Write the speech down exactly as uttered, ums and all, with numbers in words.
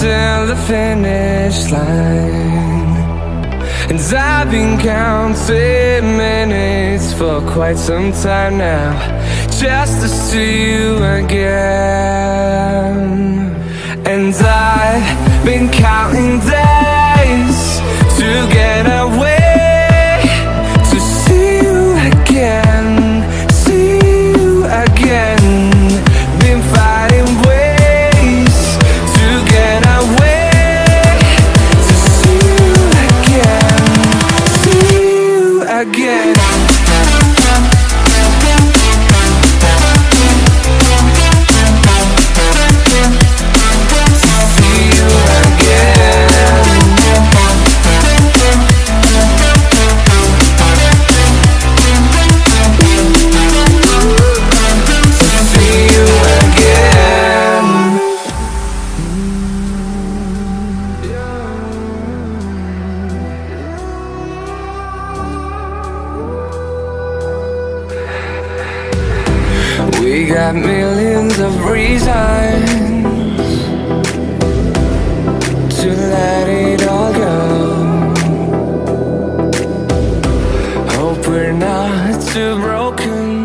till the finish line. And I've been counting minutes for quite some time now, just to see you again. And I've been counting days to get away, to see you again, see you again. Been fighting ways to get away, to see you again, see you again. We got millions of reasons to let it all go. Hope we're not too broken.